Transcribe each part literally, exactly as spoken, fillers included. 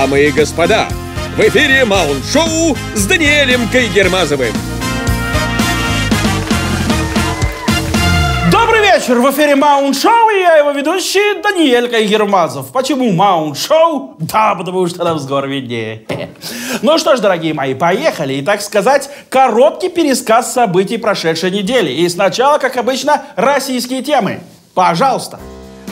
Дамы и господа, в эфире Маунт-шоу с Даниэлем Кайгермазовым. Добрый вечер! В эфире Маунт-шоу и я его ведущий Даниэль Кайгермазов. Почему Маунт-шоу? Да, потому что нам с гор виднее. Ну что ж, дорогие мои, поехали. И, так сказать, короткий пересказ событий прошедшей недели. И сначала, как обычно, российские темы. Пожалуйста.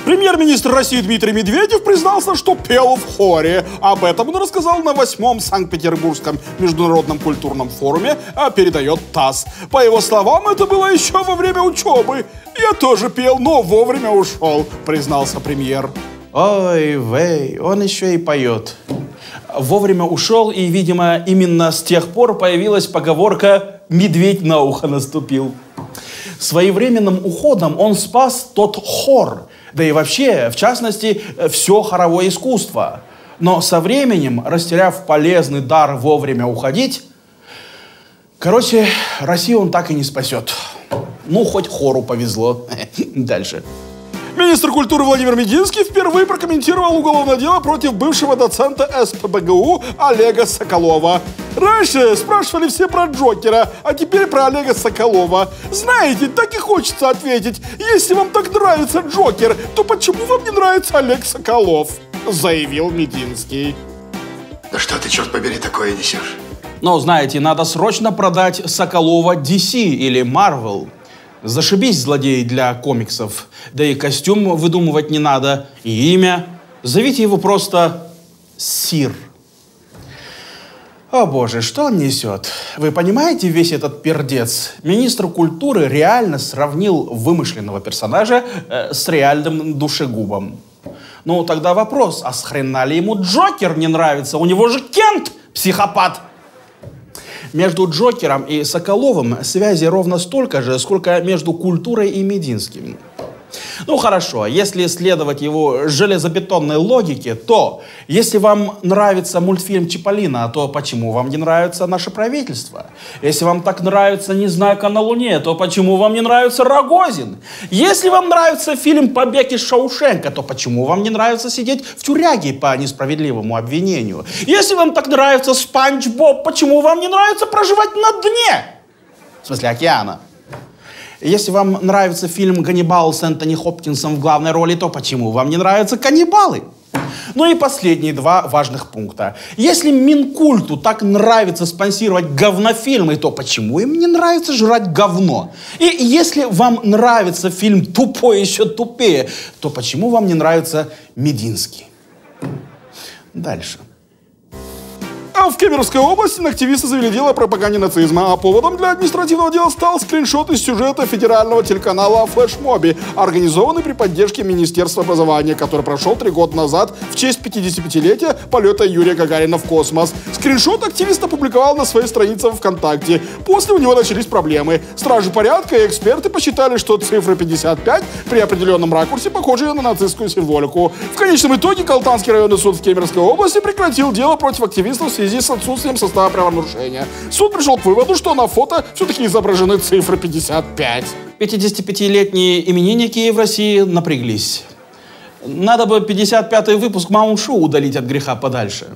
Премьер-министр России Дмитрий Медведев признался, что пел в хоре. Об этом он рассказал на восьмом Санкт-Петербургском международном культурном форуме, а передает ТАСС. По его словам, это было еще во время учебы. «Я тоже пел, но вовремя ушел», — признался премьер. Ой, вей, он еще и поет. Вовремя ушел, и, видимо, именно с тех пор появилась поговорка «медведь на ухо наступил». Своевременным уходом он спас тот хор, да и вообще, в частности, все хоровое искусство. Но со временем, растеряв полезный дар вовремя уходить, короче, Россию он так и не спасет. Ну, хоть хору повезло. Дальше. Министр культуры Владимир Мединский впервые прокомментировал уголовное дело против бывшего доцента эс пэ бэ гэ у Олега Соколова. Раньше спрашивали все про Джокера, а теперь про Олега Соколова. Знаете, так и хочется ответить. Если вам так нравится Джокер, то почему вам не нравится Олег Соколов? Заявил Мединский. Да что ты, черт побери, такое несешь? Но, знаете, надо срочно продать Соколова ди си или Marvel. Зашибись, злодей, для комиксов. Да и костюм выдумывать не надо, и имя. Зовите его просто Сир. О боже, что он несет? Вы понимаете весь этот пердец? Министр культуры реально сравнил вымышленного персонажа э, с реальным душегубом. Ну, тогда вопрос, а с хрена ли ему Джокер не нравится? У него же Кент, психопат! Между Джокером и Соколовым связи ровно столько же, сколько между культурой и Мединским. Ну хорошо, если следовать его железобетонной логике, то если вам нравится мультфильм «Чиполлино», то почему вам не нравится наше правительство? Если вам так нравится «Незнайка на Луне», то почему вам не нравится Рогозин? Если вам нравится фильм «Побег из Шоушенка», то почему вам не нравится сидеть в тюряге по несправедливому обвинению? Если вам так нравится «Спанч Боб», почему вам не нравится проживать на дне? В смысле океана. Если вам нравится фильм «Ганнибал» с Энтони Хопкинсом в главной роли, то почему вам не нравятся каннибалы? Ну и последние два важных пункта. Если Минкульту так нравится спонсировать говнофильмы, то почему им не нравится жрать говно? И если вам нравится фильм «Тупой еще тупее», то почему вам не нравится Мединский? Дальше. А в Кемеровской области на активиста завели дело о пропаганде нацизма, а поводом для административного дела стал скриншот из сюжета федерального телеканала о флешмобе, организованный при поддержке Министерства образования, который прошел три года назад в честь пятидесятипятилетия полета Юрия Гагарина в космос. Скриншот активист опубликовал на своей странице ВКонтакте. После у него начались проблемы. Стражи порядка и эксперты посчитали, что цифры пятьдесят пять при определенном ракурсе похожи на нацистскую символику. В конечном итоге Калтанский районный суд в Кемеровской области прекратил дело против активистов в связи с отсутствием состава правонарушения. Суд пришел к выводу, что на фото все-таки изображены цифры пятьдесят пять. пятидесятипятилетние именинники в России напряглись. Надо бы пятьдесят пятый выпуск Маунт-шоу удалить от греха подальше.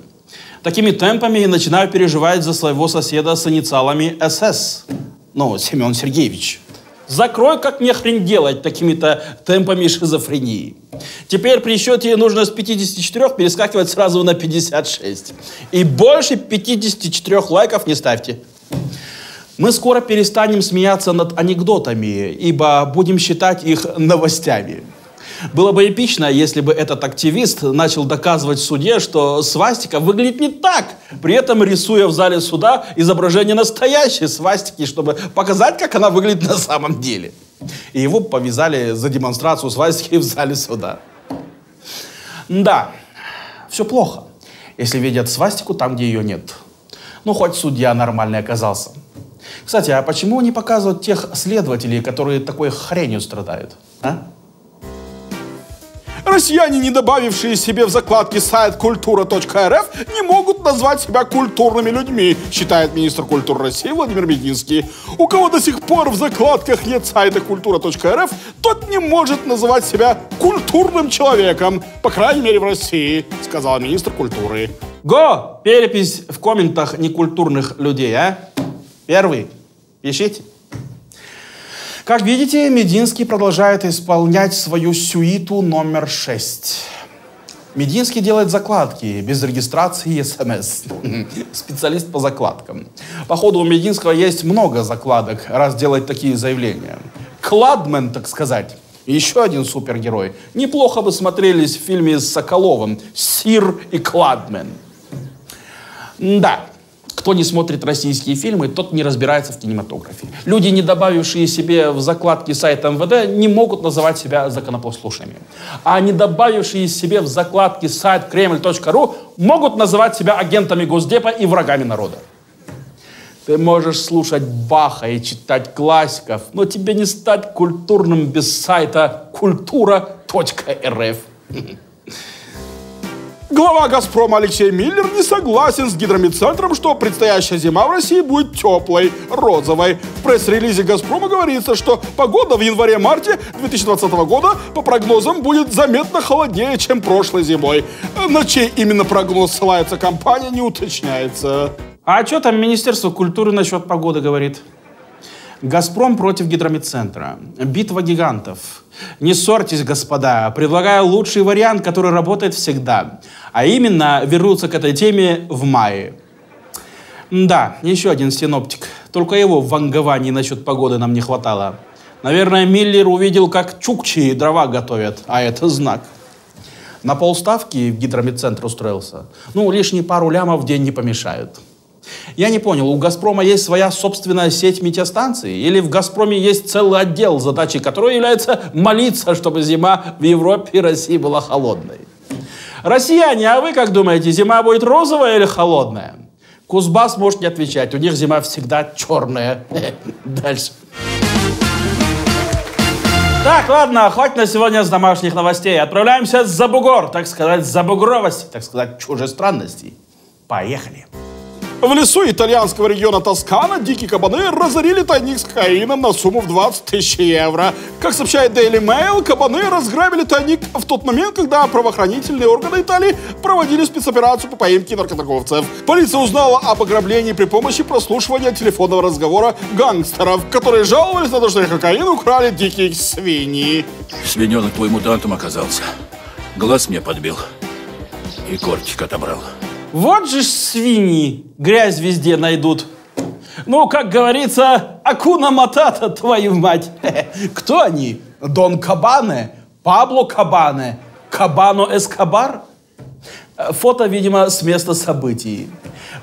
Такими темпами я начинаю переживать за своего соседа с инициалами эс эс. Ну, Семен Сергеевич. Закрой, как мне хрень делать такими-то темпами шизофрении. Теперь при счете нужно с пятидесяти четырёх перескакивать сразу на пятьдесят шесть. И больше пятидесяти четырёх лайков не ставьте. Мы скоро перестанем смеяться над анекдотами, ибо будем считать их новостями. Было бы эпично, если бы этот активист начал доказывать в суде, что свастика выглядит не так, при этом рисуя в зале суда изображение настоящей свастики, чтобы показать, как она выглядит на самом деле. И его повязали за демонстрацию свастики в зале суда. Да, все плохо, если видят свастику там, где ее нет. Ну, хоть судья нормальный оказался. Кстати, а почему не показывают тех следователей, которые такой хренью страдают, а? Россияне, не добавившие себе в закладке сайт культура точка эр эф, не могут назвать себя культурными людьми, считает министр культуры России Владимир Мединский. У кого до сих пор в закладках нет сайта культура точка эр эф, тот не может называть себя культурным человеком, по крайней мере в России, сказал министр культуры. Го! Перепись в комментах некультурных людей, а? Первый. Пишите. Как видите, Мединский продолжает исполнять свою сюиту номер шесть. Мединский делает закладки без регистрации и смс. Специалист по закладкам. Походу, у Мединского есть много закладок, раз делает такие заявления. Кладмен, так сказать. Еще один супергерой. Неплохо бы смотрелись в фильме с Соколовым. Сир и Кладмен. Да. Кто не смотрит российские фильмы, тот не разбирается в кинематографе. Люди, не добавившие себе в закладки сайта МВД, не могут называть себя законопослушными. А не добавившие себе в закладки сайт кремль точка ру могут называть себя агентами Госдепа и врагами народа. Ты можешь слушать Баха и читать классиков, но тебе не стать культурным без сайта культура точка эр эф. Глава «Газпрома» Алексей Миллер не согласен с гидрометцентром, что предстоящая зима в России будет теплой, розовой. В пресс-релизе «Газпрома» говорится, что погода в январе-марте две тысячи двадцатого года, по прогнозам, будет заметно холоднее, чем прошлой зимой. На чей именно прогноз ссылается компания, не уточняется. А что там Министерство культуры насчет погоды говорит? «Газпром» против гидрометцентра. Битва гигантов. Не ссорьтесь, господа. Предлагаю лучший вариант, который работает всегда. А именно, вернуться к этой теме в мае. Да, еще один синоптик. Только его вангований насчет погоды нам не хватало. Наверное, Миллер увидел, как чукчи дрова готовят. А это знак. На полставки в гидрометцентр устроился. Ну, лишние пару лямов в день не помешают. Я не понял, у «Газпрома» есть своя собственная сеть метеостанций? Или в «Газпроме» есть целый отдел, задачей которого является молиться, чтобы зима в Европе и России была холодной? Россияне, а вы как думаете, зима будет розовая или холодная? Кузбасс может не отвечать, у них зима всегда черная. Дальше. Так, ладно, хватит на сегодня с домашних новостей. Отправляемся за бугор, так сказать, за бугровость, так сказать, чужестранностей. Поехали. В лесу итальянского региона Тоскана дикие кабаны разорили тайник с кокаином на сумму в двадцать тысяч евро. Как сообщает Daily Mail, кабаны разграбили тайник в тот момент, когда правоохранительные органы Италии проводили спецоперацию по поимке наркоторговцев. Полиция узнала об ограблении при помощи прослушивания телефонного разговора гангстеров, которые жаловались на то, что их кокаин украли дикие свиньи. Свиненок твой мутантом оказался. Глаз мне подбил и кортик отобрал. Вот же ж свиньи, грязь везде найдут. Ну, как говорится, акуна матата, твою мать. Кто они? Дон Кабане? Пабло Кабане? Кабано Эскобар? Фото, видимо, с места событий.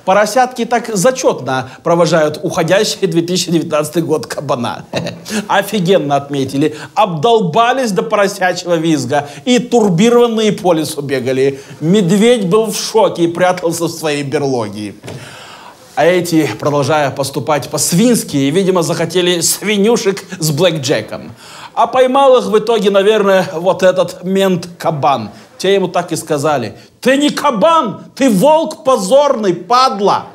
Поросятки так зачетно провожают уходящий две тысячи девятнадцатый год кабана. Офигенно отметили. Обдолбались до поросячьего визга. И турбированные по лесу бегали. Медведь был в шоке и прятался в своей берлоге. А эти, продолжая поступать по-свински, видимо, захотели свинюшек с блэкджеком. А поймал их в итоге, наверное, вот этот мент-кабан. Те ему так и сказали. Ты не кабан, ты волк позорный, падла.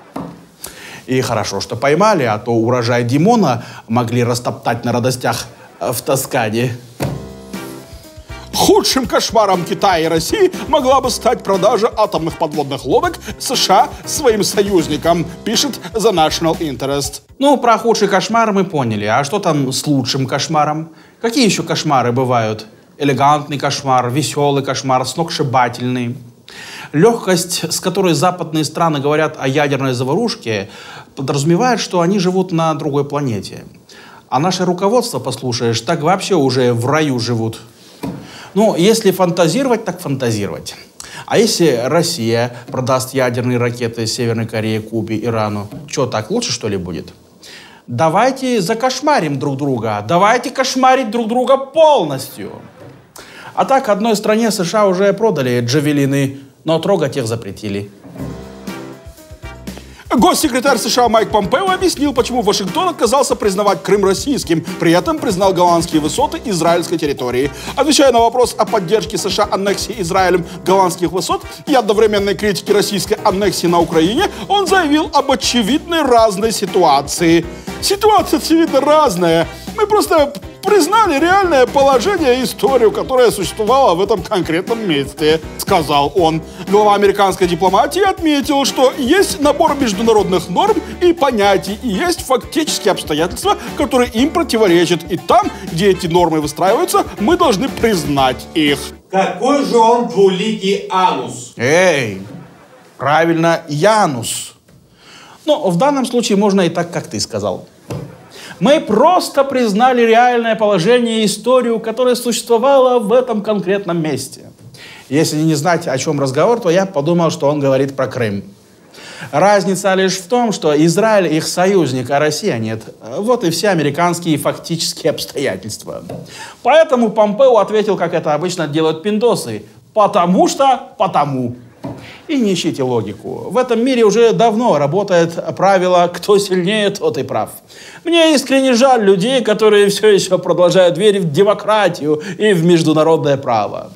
И хорошо, что поймали, а то урожай Димона могли растоптать на радостях в Тоскане. Худшим кошмаром Китая и России могла бы стать продажа атомных подводных лодок США своим союзникам, пишет The National Interest. Ну, про худший кошмар мы поняли. А что там с лучшим кошмаром? Какие еще кошмары бывают? Элегантный кошмар, веселый кошмар, сногсшибательный. Легкость, с которой западные страны говорят о ядерной заварушке, подразумевает, что они живут на другой планете. А наше руководство, послушаешь, так вообще уже в раю живут. Ну, если фантазировать, так фантазировать. А если Россия продаст ядерные ракеты Северной Корее, Кубе, Ирану, что, так лучше, что ли, будет? Давайте закошмарим друг друга, давайте кошмарить друг друга полностью. А так, одной стране США уже продали джавелины, но трогать их запретили. Госсекретарь США Майк Помпео объяснил, почему Вашингтон отказался признавать Крым российским, при этом признал голландские высоты израильской территории. Отвечая на вопрос о поддержке США аннексии Израилем голландских высот и одновременной критике российской аннексии на Украине, он заявил об очевидной разной ситуации. Ситуация очевидно разная. Мы просто признали реальное положение и историю, которая существовала в этом конкретном месте, сказал он. Глава американской дипломатии отметил, что есть набор международных норм и понятий, и есть фактические обстоятельства, которые им противоречат. И там, где эти нормы выстраиваются, мы должны признать их. Какой же он двуликий анус? Эй, правильно, Янус. Но в данном случае можно и так, как ты сказал. Мы просто признали реальное положение и историю, которая существовала в этом конкретном месте. Если не знать, о чем разговор, то я подумал, что он говорит про Крым. Разница лишь в том, что Израиль их союзник, а Россия нет. Вот и все американские фактические обстоятельства. Поэтому Помпео ответил, как это обычно делают пиндосы. Потому что потому. И не ищите логику. В этом мире уже давно работает правило «кто сильнее, тот и прав». Мне искренне жаль людей, которые все еще продолжают верить в демократию и в международное право.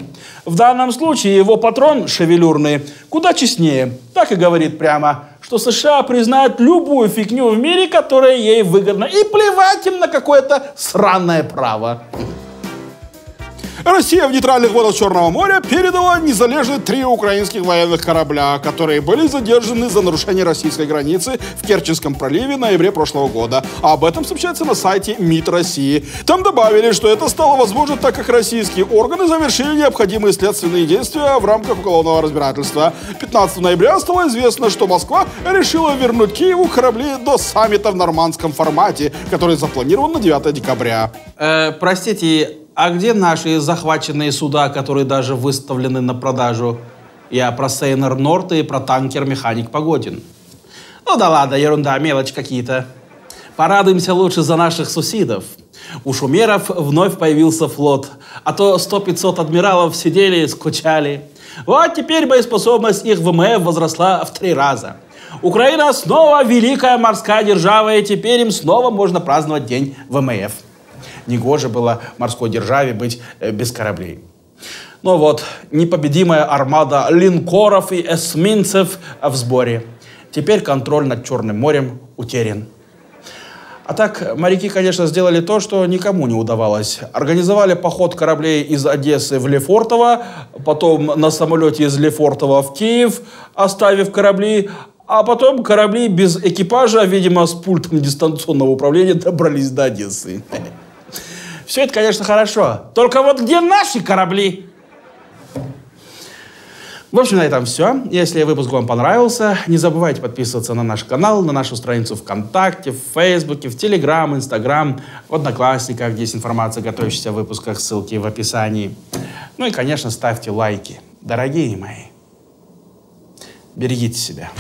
В данном случае его патрон, шевелюрный, куда честнее. Так и говорит прямо, что США признают любую фигню в мире, которая ей выгодна. И плевать им на какое-то сраное право. Россия в нейтральных водах Черного моря передала незалежные три украинских военных корабля, которые были задержаны за нарушение российской границы в Керченском проливе в ноябре прошлого года. Об этом сообщается на сайте МИД России. Там добавили, что это стало возможно, так как российские органы завершили необходимые следственные действия в рамках уголовного разбирательства. пятнадцатого ноября стало известно, что Москва решила вернуть Киеву корабли до саммита в нормандском формате, который запланирован на девятое декабря. Э, простите... А где наши захваченные суда, которые даже выставлены на продажу? Я про Сейнер Норт и про танкер Механик Погодин. Ну да ладно, ерунда, мелочь какие-то. Порадуемся лучше за наших сусидов. У шумеров вновь появился флот, а то сто-пятьсот адмиралов сидели и скучали. Вот теперь боеспособность их ВМФ возросла в три раза. Украина снова великая морская держава, и теперь им снова можно праздновать день ВМФ. Негоже было морской державе быть без кораблей. Ну вот, непобедимая армада линкоров и эсминцев в сборе. Теперь контроль над Черным морем утерян. А так, моряки, конечно, сделали то, что никому не удавалось. Организовали поход кораблей из Одессы в Лефортово, потом на самолете из Лефортово в Киев, оставив корабли, а потом корабли без экипажа, видимо, с пультом дистанционного управления добрались до Одессы. Все это, конечно, хорошо. Только вот где наши корабли? В общем, на этом все. Если выпуск вам понравился, не забывайте подписываться на наш канал, на нашу страницу ВКонтакте, в Фейсбуке, в Телеграм, Инстаграм, в Одноклассниках, где есть информация о готовящихся выпусках, ссылки в описании. Ну и, конечно, ставьте лайки. Дорогие мои, берегите себя.